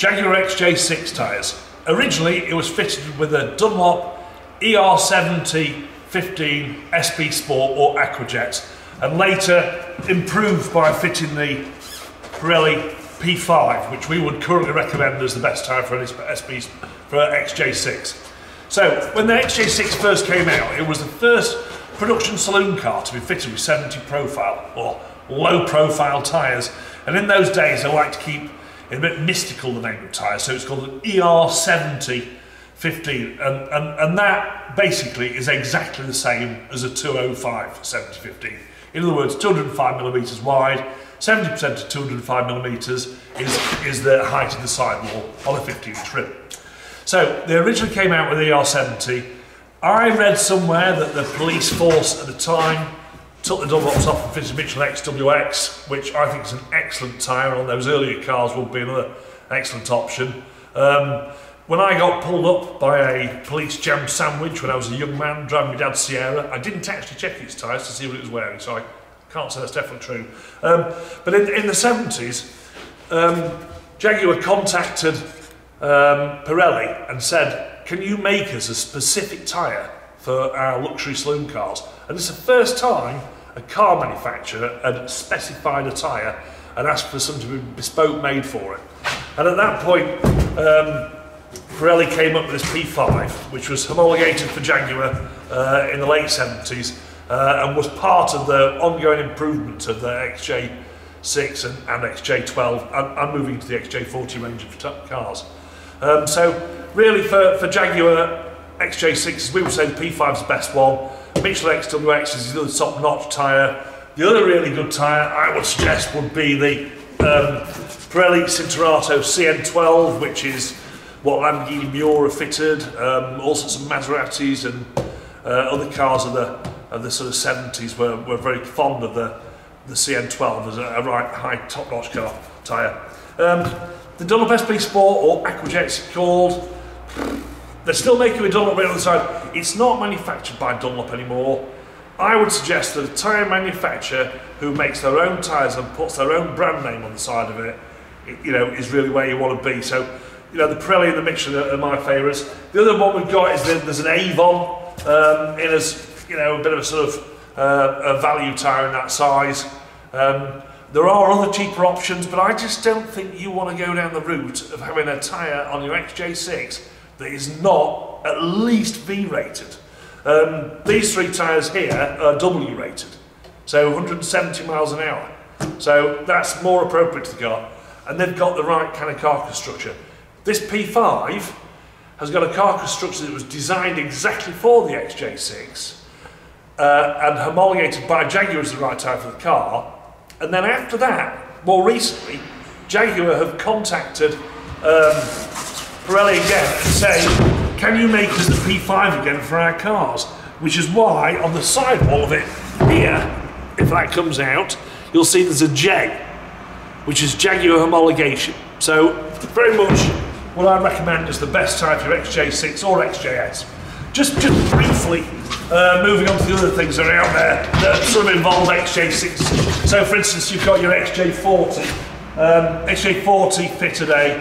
Jaguar XJ6 tyres. Originally it was fitted with a Dunlop ER70-15 SP Sport or Aquajet, and later improved by fitting the Pirelli P5, which we would currently recommend as the best tyre for XJ6. So when the XJ6 first came out, it was the first production saloon car to be fitted with 70 profile or low profile tyres, and in those days I like to keep it a bit mystical, the name of tyres, so it's called an ER70-15, and that basically is exactly the same as a 205 70-15. In other words, 205mm wide, 70% of 205mm is the height of the sidewall on a 15 trim. So they originally came out with the ER70. I read somewhere that the police force at the time took the Dunlops off and fitted Michelin XWX, which I think is an excellent tyre, and on those earlier cars would be another excellent option. When I got pulled up by a police jam sandwich when I was a young man driving my dad's Sierra, I didn't actually check its tyres to see what it was wearing, so I can't say that's definitely true. But in the 70s, Jaguar contacted Pirelli and said, can you make us a specific tyre for our luxury saloon cars? And it's the first time a car manufacturer had specified a tyre and asked for something to be bespoke made for it. And at that point, Pirelli came up with this P5, which was homologated for Jaguar in the late 70s and was part of the ongoing improvement of the XJ6 and XJ12 and moving to the XJ40 range of cars. So really for Jaguar XJ6, we would say the P5 is the best one. Michelin XWX is the other top notch tyre. The other really good tyre I would suggest would be the Pirelli Cinturato CN12, which is what Lamborghini Miura fitted, all sorts of Maseratis and other cars of the sort of 70s were very fond of the CN12 as a right high top notch car tyre. The Dunlop SP Sport, or Aquajet's it's called, they're still making a Dunlop right on the side. It's not manufactured by Dunlop anymore. I would suggest that a tyre manufacturer who makes their own tyres and puts their own brand name on the side of it, you know, is really where you want to be. So, you know, the Pirelli and the Michelin are my favourites. The other one we've got is there's an Avon in as, you know, a bit of a sort of a value tyre in that size. There are other cheaper options, but I just don't think you want to go down the route of having a tyre on your XJ6 that is not at least V-rated. These three tyres here are W-rated, so 170 miles an hour. So that's more appropriate to the car, and they've got the right kind of carcass structure. This P5 has got a carcass structure that was designed exactly for the XJ6 and homologated by Jaguar as the right tyre for the car. And then after that, more recently, Jaguar have contacted Pirelli again and say, can you make us the P5 again for our cars? Which is why on the sidewall of it here, if that comes out, you'll see there's a J, which is Jaguar homologation. So very much what I recommend is the best type for XJ6 or XJS. Just briefly moving on to the other things that are out there that sort of involve XJ6. So for instance, you've got your XJ40. XJ40 fitted a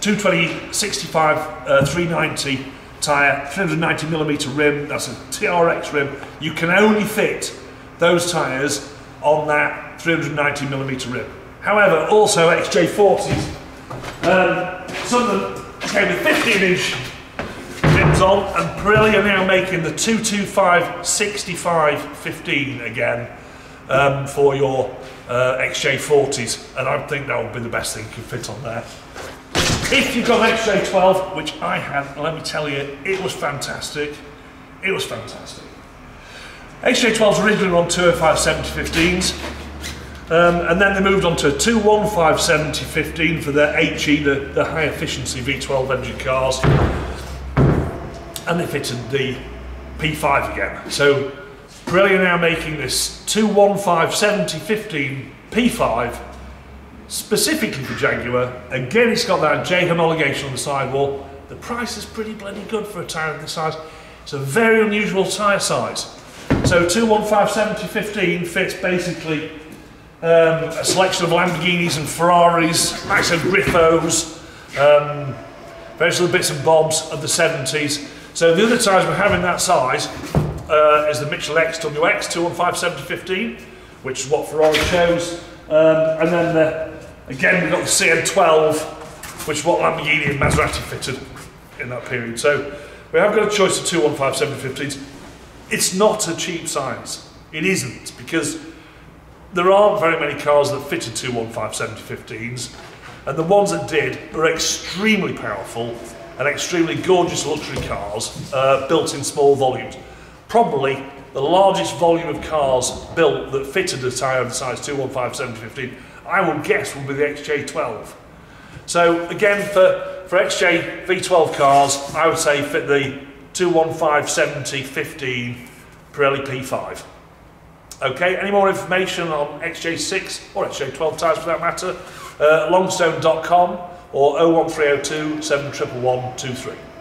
220 65 390 tyre, 390mm rim, that's a TRX rim. You can only fit those tyres on that 390mm rim. However, also XJ40s, some of them came with 15-inch rims on, and Pirelli are now making the 225 65 15 again for your XJ40s, and I think that would be the best thing you can fit on there. If you've got an XJ12, which I had, let me tell you, it was fantastic. It was fantastic. XJ12s originally were on 205 70-15s, and then they moved on to a 215 70-15 for their HE, the high efficiency V12 engine cars, and they fitted the P5 again. So Pirelli are now making this 215 70-15 P5 specifically for Jaguar. Again, it's got that J homologation on the sidewall. The price is pretty bloody good for a tyre of this size. It's a very unusual tyre size. So 215 70-15 fits basically a selection of Lamborghinis and Ferraris, massive Griffos, various little bits and bobs of the 70s. So the other tyres we're having that size is the Michelin XWX 215-15, which is what Ferrari chose. And then again we've got the CN12, which is what Lamborghini and Maserati fitted in that period. So we have got a choice of 215-15s. It's not a cheap science. It isn't, because there aren't very many cars that fitted 215-15s, and the ones that did were extremely powerful and extremely gorgeous luxury cars built in small volumes. Probably the largest volume of cars built that fitted a tyre the size 215-15, I would guess, would be the XJ12. So again, for XJ V12 cars, I would say fit the 215-70-15 Pirelli P5. Okay, any more information on XJ6 or XJ12 tyres for that matter, longstone.com or 01302 711 123.